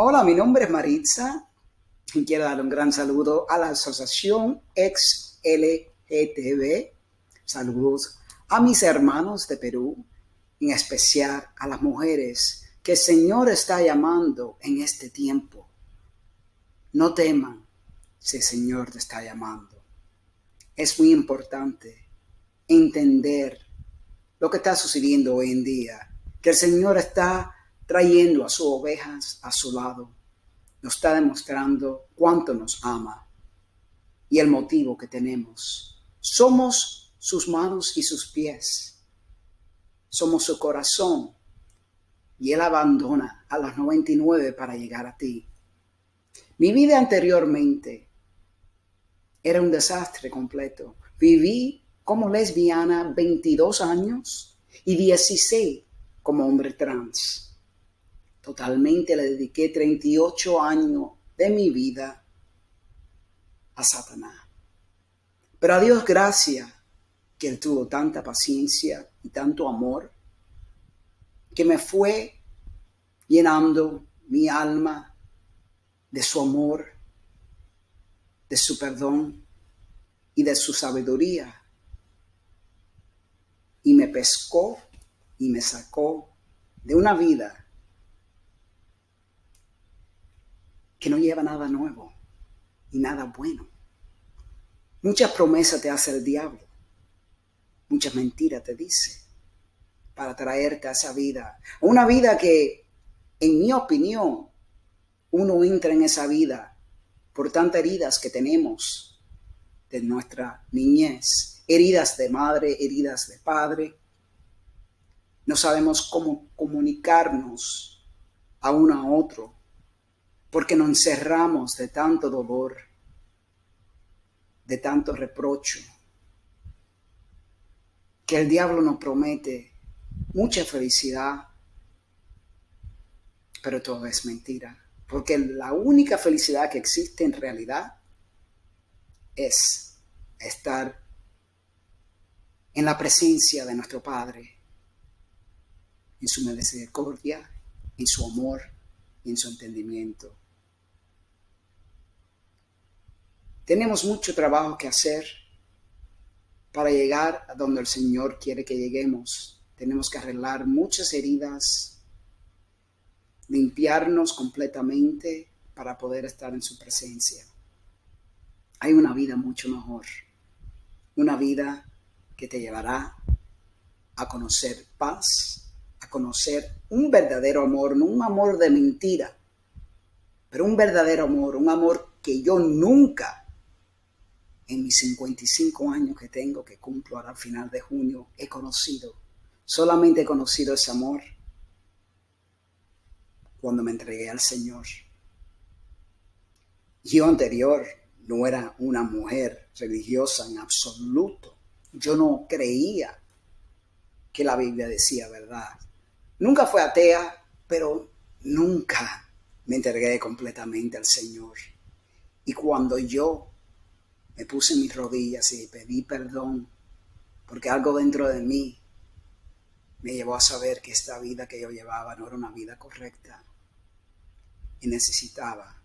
Hola, mi nombre es Maritza y quiero dar un gran saludo a la asociación Ex LGTB. Saludos a mis hermanos de Perú, en especial a las mujeres que el Señor está llamando en este tiempo. No teman si el Señor te está llamando. Es muy importante entender lo que está sucediendo hoy en día, que el Señor está trayendo a sus ovejas a su lado. Nos está demostrando cuánto nos ama y el motivo que tenemos. Somos sus manos y sus pies. Somos su corazón y Él abandona a las 99 para llegar a ti. Mi vida anteriormente era un desastre completo. Viví como lesbiana 22 años y 16 como hombre trans. Totalmente le dediqué 38 años de mi vida a Satanás. Pero a Dios gracias, que Él tuvo tanta paciencia y tanto amor, que me fue llenando mi alma de su amor, de su perdón y de su sabiduría. Y me pescó y me sacó de una vida que no lleva nada nuevo y nada bueno. Muchas promesas te hace el diablo. Muchas mentiras te dice para traerte a esa vida. Una vida que, en mi opinión, uno entra en esa vida por tantas heridas que tenemos de nuestra niñez. Heridas de madre, heridas de padre. No sabemos cómo comunicarnos a uno a otro porque nos encerramos de tanto dolor, de tanto reproche, que el diablo nos promete mucha felicidad, pero todo es mentira. Porque la única felicidad que existe en realidad es estar en la presencia de nuestro Padre, en su misericordia, en su amor y en su entendimiento. Tenemos mucho trabajo que hacer para llegar a donde el Señor quiere que lleguemos. Tenemos que arreglar muchas heridas, limpiarnos completamente para poder estar en su presencia. Hay una vida mucho mejor, una vida que te llevará a conocer paz, a conocer un verdadero amor, no un amor de mentira, pero un verdadero amor, un amor que yo nunca en mis 55 años que tengo, que cumplo ahora al final de junio, he conocido. Solamente he conocido ese amor cuando me entregué al Señor. Yo anterior no era una mujer religiosa en absoluto. Yo no creía que la Biblia decía verdad. Nunca fui atea, pero nunca me entregué completamente al Señor. Y cuando yo me puse en mis rodillas y pedí perdón, porque algo dentro de mí me llevó a saber que esta vida que yo llevaba no era una vida correcta. Y necesitaba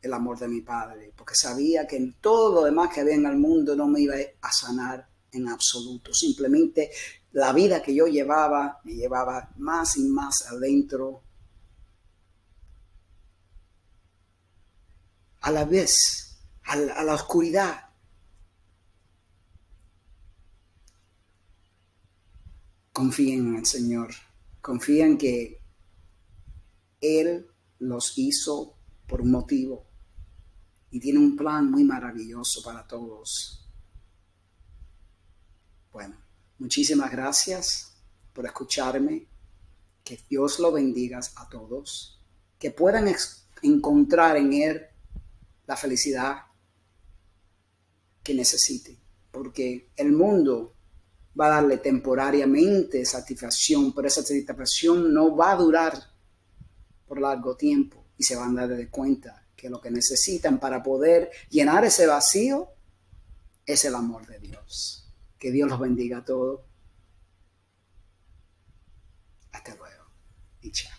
el amor de mi Padre, porque sabía que en todo lo demás que había en el mundo no me iba a sanar en absoluto. Simplemente la vida que yo llevaba me llevaba más y más adentro. A la vez, a la oscuridad. Confíen en el Señor, confíen que Él los hizo por un motivo y tiene un plan muy maravilloso para todos. Bueno, muchísimas gracias por escucharme, que Dios lo bendiga a todos, que puedan encontrar en Él la felicidad que necesiten, porque el mundo va a darle temporariamente satisfacción, pero esa satisfacción no va a durar por largo tiempo y se van a dar cuenta que lo que necesitan para poder llenar ese vacío es el amor de Dios. Que Dios los bendiga a todos. Hasta luego y chao.